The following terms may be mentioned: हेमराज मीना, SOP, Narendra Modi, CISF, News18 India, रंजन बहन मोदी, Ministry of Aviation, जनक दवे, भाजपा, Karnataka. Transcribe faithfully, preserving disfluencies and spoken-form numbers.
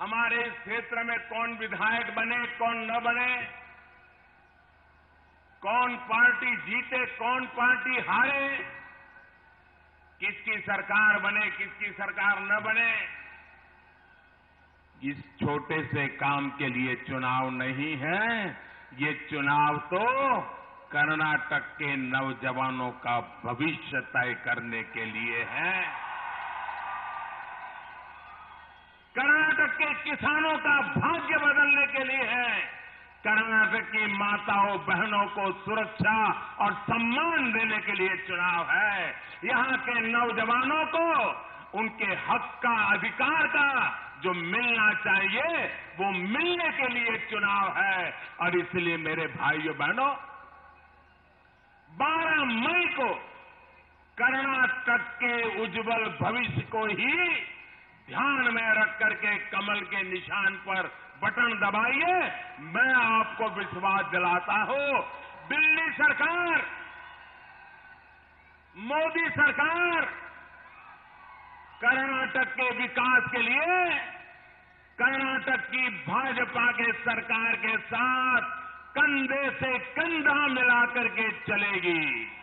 हमारे इस क्षेत्र में कौन विधायक बने, कौन न बने, कौन पार्टी जीते, कौन पार्टी हारे, किसकी सरकार बने, किसकी सरकार न बने, इस छोटे से काम के लिए चुनाव नहीं है। ये चुनाव तो कर्नाटक के नौजवानों का भविष्य तय करने के लिए है, कर्नाटक के किसानों का भाग्य बदलने के लिए है, कर्नाटक की माताओं बहनों को सुरक्षा और सम्मान देने के लिए चुनाव है। यहां के नौजवानों को उनके हक का, अधिकार का जो मिलना चाहिए वो मिलने के लिए चुनाव है। और इसलिए मेरे भाइयों बहनों, बारह मई को कर्नाटक के उज्जवल भविष्य को ही ध्यान में रख करके कमल के निशान पर बटन दबाइए। मैं आपको विश्वास दिलाता हूं, दिल्ली सरकार, मोदी सरकार कर्नाटक के विकास के लिए कर्नाटक की भाजपा के सरकार के साथ कंधे से कंधा मिलाकर के चलेगी।